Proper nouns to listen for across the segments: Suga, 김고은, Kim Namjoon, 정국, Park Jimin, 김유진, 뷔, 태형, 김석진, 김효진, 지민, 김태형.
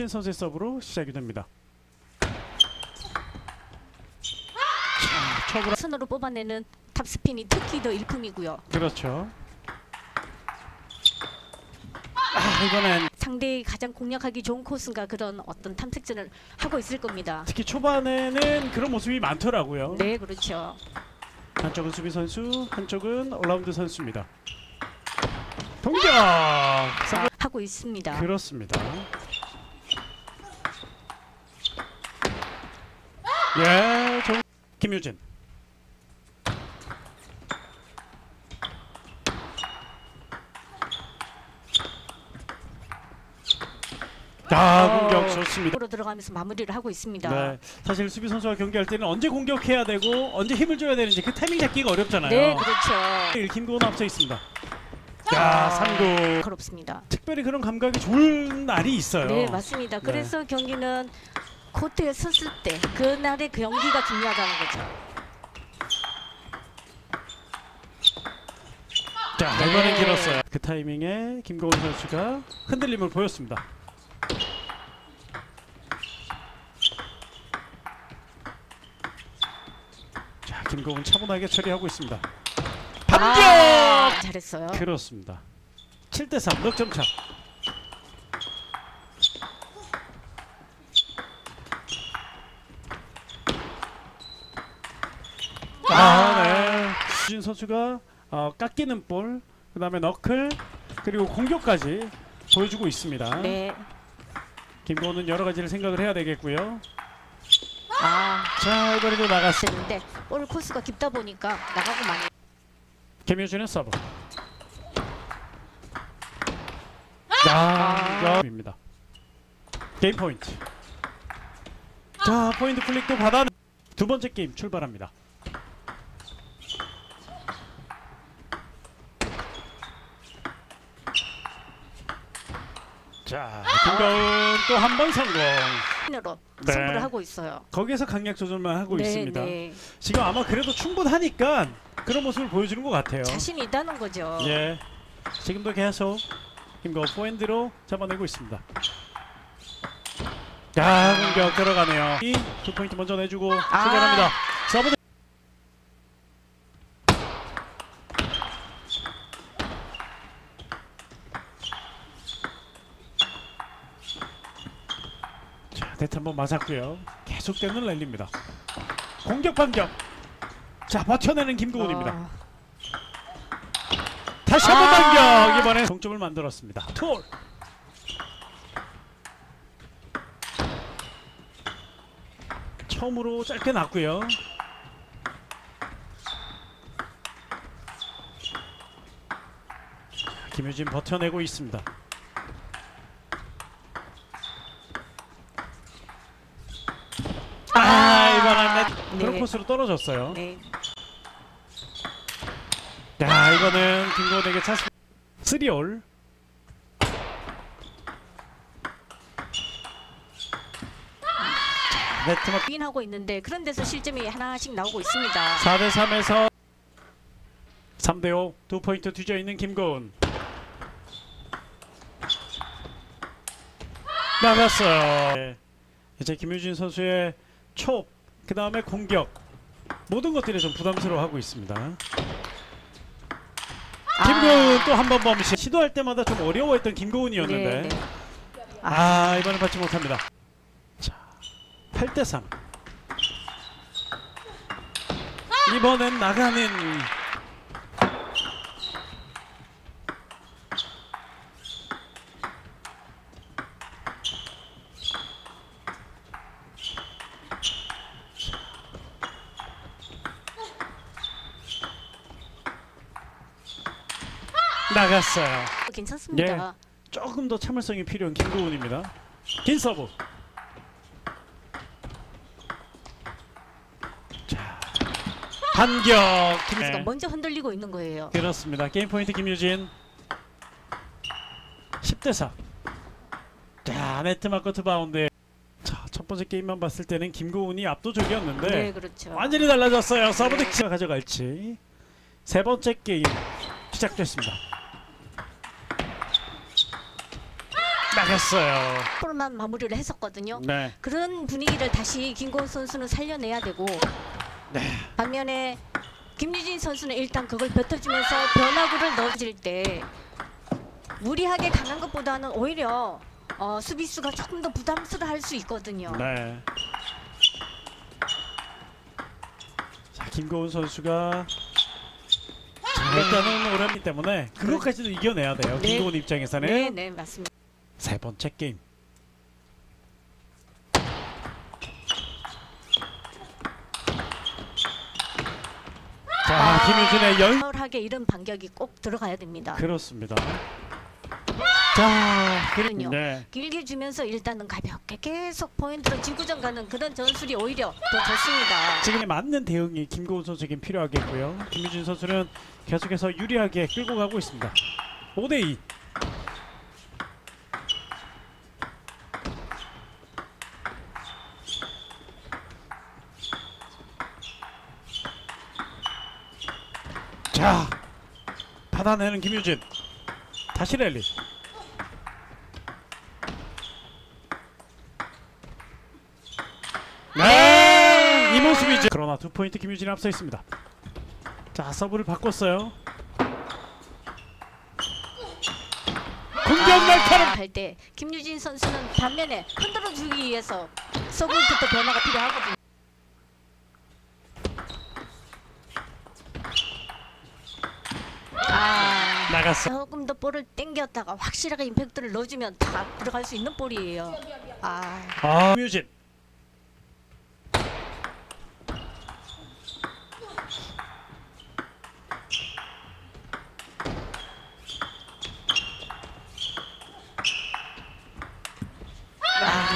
김효진 선수의 서브로 시작이 됩니다. 자, 스노로 뽑아내는 탑스핀이 특히 더 일품이고요. 그렇죠. 이번엔 상대의 가장 공략하기 좋은 코스인가 그런 어떤 탐색전을 하고 있을 겁니다. 특히 초반에는 그런 모습이 많더라고요. 네, 그렇죠. 한쪽은 수비 선수, 한쪽은 올라운드 선수입니다. 동작! 하고 있습니다. 그렇습니다. 예, 김유진. 공격 좋습니다. 들어가면서 마무리를 하고 있습니다. 네, 사실 수비 선수와 경기할 때는 언제 공격해야 되고 언제 힘을 줘야 되는지 그 타이밍 잡기가 어렵잖아요. 네, 그렇죠. 김고은 앞서 있습니다. 야, 3구. 그렇습니다. 특별히 그런 감각이 좋은 날이 있어요. 네, 맞습니다. 그래서 네. 경기는 코트에 섰을 때 그날의 그 연기가 중요하다는 거죠. 자, 이번엔 네. 길었어요. 그 타이밍에 김고은 선수가 흔들림을 보였습니다. 김고은 차분하게 처리하고 있습니다. 반격! 잘했어요. 그렇습니다. 7대3 넉점 차. 네. 유진 선수가 깎이는 볼, 그 다음에 너클, 그리고 공격까지 보여주고 있습니다. 네. 김고은은 여러 가지를 생각을 해야 되겠고요. 자, 이번에도 나갔었는데 볼 코스가 깊다 보니까 나가고 많이. 김효진의 서브. 입니다. 게임 포인트. 자, 포인트 플릭도 받아. 두 번째 게임 출발합니다. 자, 김고은 또 한 번 성공. 네. 승부를 하고 있어요. 거기에서 강약 조절만 하고 네, 있습니다. 네. 지금 아마 그래도 충분하니까 그런 모습을 보여주는 것 같아요. 자신이 있다는 거죠. 예. 지금도 계속 김고은 포핸드로 잡아내고 있습니다. 야, 공격 들어가네요. 2포인트 먼저 내주고 출발합니다. 서브. 네트 한번 맞았고요. 계속되는 랠리입니다. 공격 반격. 자, 버텨내는 김고은입니다. 다시 한번 반격. 이번엔 동점을 만들었습니다. 투홀. 처음으로 짧게 났고요. 김효진 버텨내고 있습니다. 그런 네. 코스로 떨어졌어요. 네. 야, 이거는 김고은에게 찬스. 3홀. 네트만 윈하고 있는데 그런 데서 실점이 하나씩 나오고 있습니다. 4대3에서 3대5 두 포인트 뒤져 있는 김고은. 나갔어요. 네. 이제 김효진 선수의 촉, 그 다음에 공격, 모든 것들이 좀 부담스러워하고 있습니다. 김고은 또 한 번 범실. 시도할 때마다 좀 어려워했던 김고은이었는데 네, 네. 이번엔 받지 못합니다. 자, 8대3. 이번엔 나가는. 나갔어요. 괜찮습니다. 예, 조금 더 참을성이 필요한 김고은입니다. 긴 서브. 자, 반격. 김수가 네. 먼저 흔들리고 있는 거예요. 그렇습니다. 게임 포인트 김유진. 10대4. 자, 네트 맞고 투바운드. 자, 첫 번째 게임만 봤을 때는 김고은이 압도적이었는데 네, 그렇죠. 완전히 달라졌어요. 서브 득점 네. 가져갈지. 세 번째 게임 시작됐습니다. 했어요. 프로만 마무리를 했었거든요. 네. 그런 분위기를 다시 김고은 선수는 살려내야 되고, 네. 반면에 김유진 선수는 일단 그걸 뱉어주면서 변화구를 넣어질 때 무리하게 가는 것보다는 오히려 수비수가 조금 더 부담스러워할 수 있거든요. 네. 자, 김고은 선수가 일단은 오래기 때문에 그것까지도 이겨내야 돼요. 네. 김고은 입장에서는. 네, 네, 맞습니다. 세 번째 게임. 자, 김유진의 연하게 이런 반격이 꼭 들어가야 됩니다. 그렇습니다. 자, 그럼요. 네. 길게 주면서 일단은 가볍게 계속 포인트로 지구전 가는 그런 전술이 오히려 더 좋습니다. 지금 맞는 대응이 김고은 선수에게 필요하겠고요. 김유진 선수는 계속해서 유리하게 끌고 가고 있습니다. 5대2. 자, 받아내는 김효진. 다시 랠리. 네! 이 모습이죠. 그러나 2포인트 김효진이 앞서 있습니다. 자, 서브를 바꿨어요. 공격 날카로 할 때 김효진 선수는 반면에 흔들어 주기 위해서 서브부터 변화가 필요하거든요. 나갔어. 조금 더 볼을 당겼다가 확실하게 임팩트를 넣어주면 다 들어갈 수 있는 볼이에요. 아, 김유진.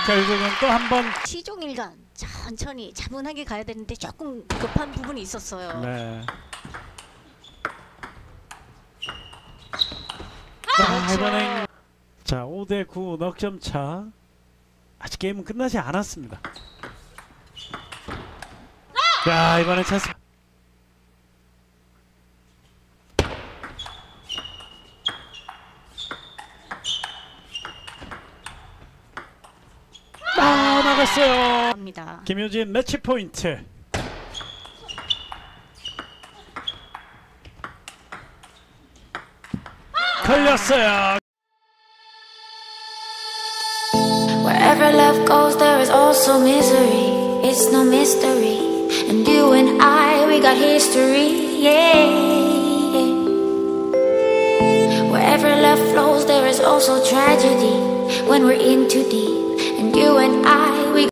결국은 또 한 번 시종일관 천천히 차분하게 가야 되는데 조금 급한 부분이 있었어요. 네. 자, 이번엔 자, 5대9 넉점 차. 아직 게임은 끝나지 않았습니다. 자, 이번엔 찬스. 아, 나갔어요. 김효진 매치 포인트. 걸렸어요. Wherever love goes, there is also misery. It's no mystery. And you and I, we got history. Yeah. Wherever love flows, there is also tragedy. When we're in too deep.